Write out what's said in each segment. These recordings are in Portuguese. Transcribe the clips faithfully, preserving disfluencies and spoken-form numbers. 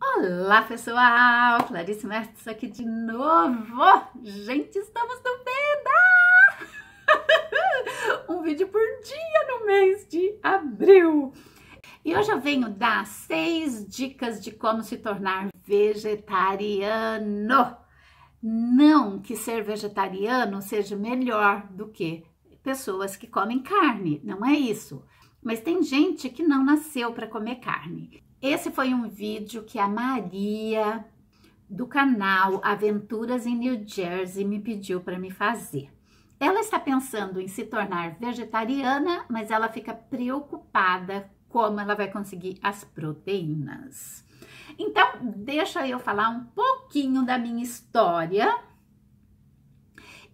Olá pessoal, Clarice Mertz aqui de novo. Gente, estamos no VEDA! Um vídeo por dia no mês de abril. E hoje eu venho dar seis dicas de como se tornar vegetariano. Não que ser vegetariano seja melhor do que pessoas que comem carne, não é isso. Mas tem gente que não nasceu para comer carne. Esse foi um vídeo que a Maria, do canal Aventuras em New Jersey, me pediu para me fazer. Ela está pensando em se tornar vegetariana, mas ela fica preocupada como ela vai conseguir as proteínas. Então, deixa eu falar um pouquinho da minha história.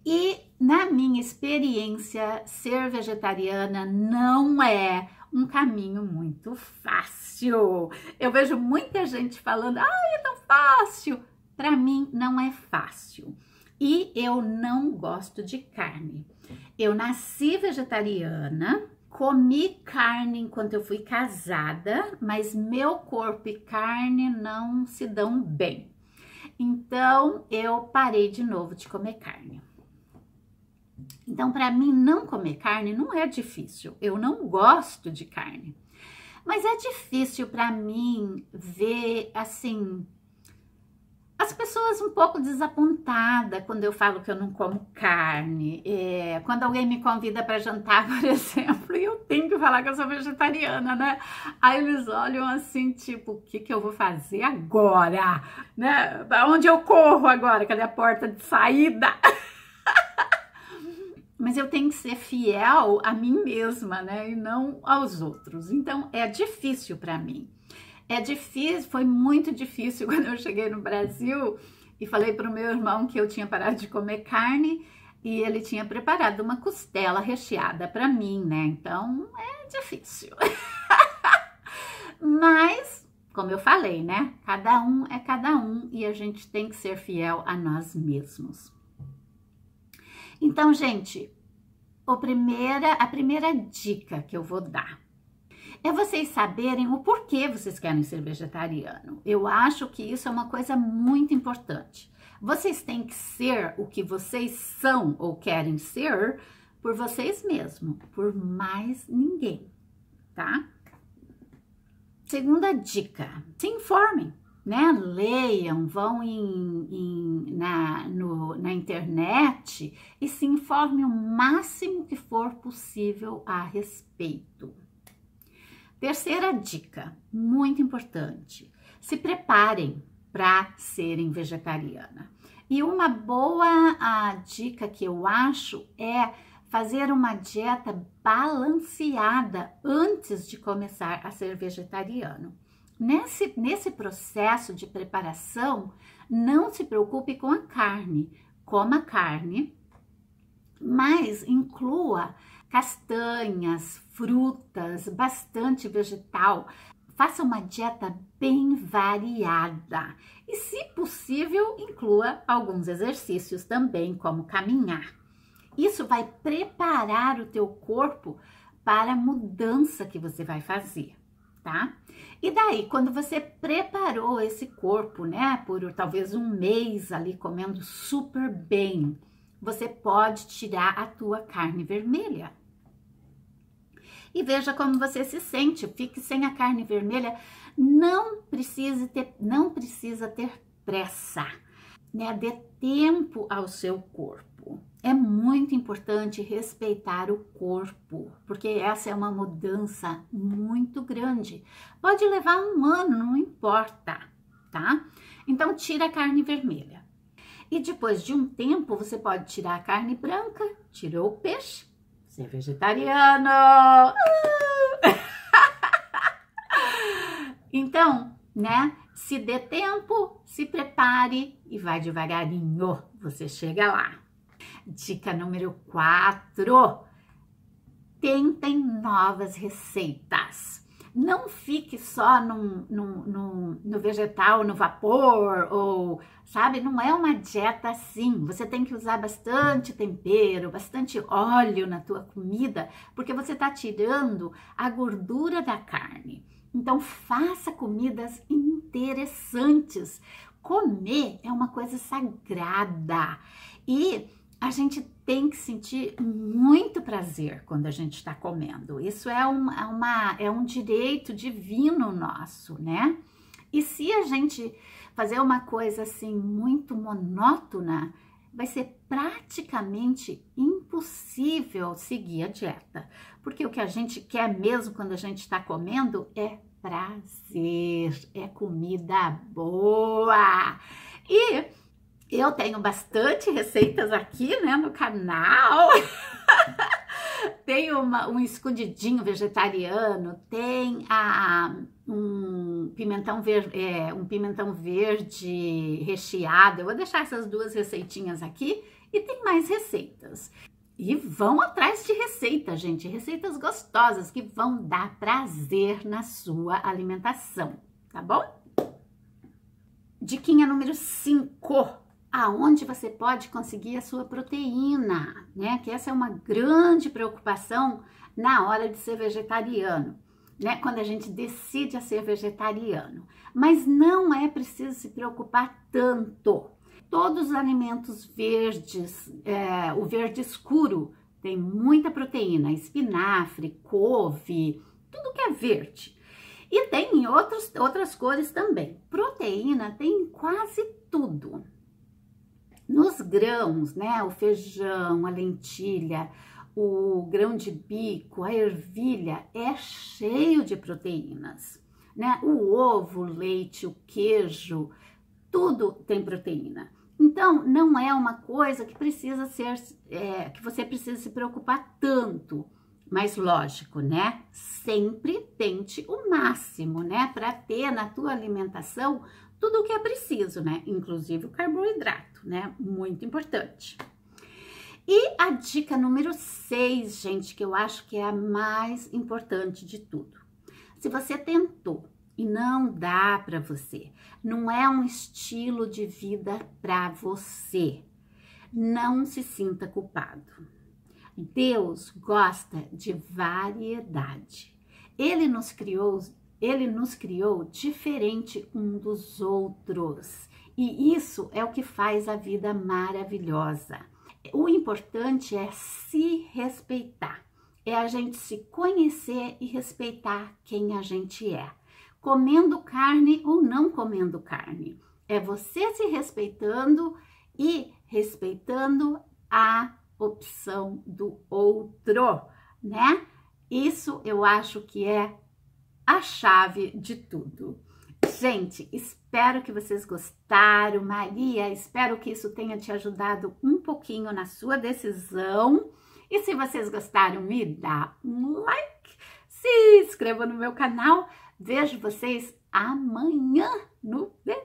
E, na minha experiência, ser vegetariana não é um caminho muito fácil. Eu vejo muita gente falando, ah, é tão fácil. Para mim, não é fácil. E eu não gosto de carne. Eu nasci vegetariana, comi carne enquanto eu fui casada, mas meu corpo e carne não se dão bem. Então, eu parei de novo de comer carne. Então, para mim, não comer carne não é difícil. Eu não gosto de carne. Mas é difícil para mim ver, assim, as pessoas um pouco desapontadas quando eu falo que eu não como carne. É, quando alguém me convida para jantar, por exemplo, e eu tenho que falar que eu sou vegetariana, né? Aí eles olham assim, tipo, o que que eu vou fazer agora? Né? Para onde eu corro agora? Cadê a porta de saída? Mas eu tenho que ser fiel a mim mesma, né? E não aos outros. Então, é difícil para mim. É difícil, foi muito difícil quando eu cheguei no Brasil e falei para o meu irmão que eu tinha parado de comer carne e ele tinha preparado uma costela recheada para mim, né? Então, é difícil. Mas, como eu falei, né? Cada um é cada um e a gente tem que ser fiel a nós mesmos. Então, gente, a primeira, a primeira dica que eu vou dar é vocês saberem o porquê vocês querem ser vegetariano. Eu acho que isso é uma coisa muito importante. Vocês têm que ser o que vocês são ou querem ser por vocês mesmos, por mais ninguém, tá? Segunda dica, se informem. Né? Leiam, vão em, em, na, no, na internet e se informem o máximo que for possível a respeito. Terceira dica, muito importante, se preparem para serem vegetariana. E uma boa a dica que eu acho é fazer uma dieta balanceada antes de começar a ser vegetariano. Nesse, nesse processo de preparação, não se preocupe com a carne. Coma carne, mas inclua castanhas, frutas, bastante vegetal. Faça uma dieta bem variada. E, se possível, inclua alguns exercícios também, como caminhar. Isso vai preparar o teu corpo para a mudança que você vai fazer. Tá? E daí, quando você preparou esse corpo, né, por talvez um mês ali comendo super bem, você pode tirar a tua carne vermelha. E veja como você se sente, fique sem a carne vermelha, não precisa ter, não precisa ter pressa, né, dê tempo ao seu corpo. É muito importante respeitar o corpo, porque essa é uma mudança muito grande. Pode levar um ano, não importa, tá? Então, tira a carne vermelha. E depois de um tempo, você pode tirar a carne branca, tirou o peixe, você é vegetariano! Uh! Então, né? Se dê tempo, se prepare e vai devagarinho, você chega lá. Dica número quatro, tentem novas receitas. Não fique só num, num, num, no vegetal, no vapor, ou, sabe, não é uma dieta assim. Você tem que usar bastante tempero, bastante óleo na tua comida, porque você está tirando a gordura da carne. Então, faça comidas inteiras. interessantes. Comer é uma coisa sagrada e a gente tem que sentir muito prazer quando a gente está comendo. Isso é um, é, uma, é um direito divino nosso, né? E se a gente fazer uma coisa assim muito monótona, vai ser praticamente impossível seguir a dieta. Porque o que a gente quer mesmo quando a gente está comendo é prazer, é comida boa. E eu tenho bastante receitas aqui, né, no canal. Tem uma, um escondidinho vegetariano, tem a, um, pimentão ver, é, um pimentão verde recheado. Eu vou deixar essas duas receitinhas aqui e tem mais receitas. E vão atrás de receitas, gente. Receitas gostosas que vão dar prazer na sua alimentação, tá bom? Diquinha número cinco. Aonde você pode conseguir a sua proteína, né? Que essa é uma grande preocupação na hora de ser vegetariano, né? Quando a gente decide a ser vegetariano. Mas não é preciso se preocupar tanto. Todos os alimentos verdes, é, o verde escuro, tem muita proteína. Espinafre, couve, tudo que é verde. E tem em outros, outras cores também. Proteína tem em quase tudo. Nos grãos, né, o feijão, a lentilha, o grão de bico, a ervilha é cheio de proteínas, né? O ovo, o leite, o queijo, tudo tem proteína. Então, não é uma coisa que precisa ser, é, que você precisa se preocupar tanto. Mas lógico, né? Sempre tente o máximo, né? Para ter na tua alimentação tudo o que é preciso, né? Inclusive o carboidrato, né? Muito importante. E a dica número seis, gente, que eu acho que é a mais importante de tudo. Se você tentou e não dá para você, não é um estilo de vida para você, não se sinta culpado. Deus gosta de variedade. Ele nos criou, ele nos criou diferente um dos outros. E isso é o que faz a vida maravilhosa. O importante é se respeitar. É a gente se conhecer e respeitar quem a gente é. Comendo carne ou não comendo carne. É você se respeitando e respeitando a opção do outro, né? Isso eu acho que é a chave de tudo. Gente, espero que vocês gostaram. Maria, espero que isso tenha te ajudado um pouquinho na sua decisão. E se vocês gostaram, me dá um like, se inscreva no meu canal. Vejo vocês amanhã no V E D A.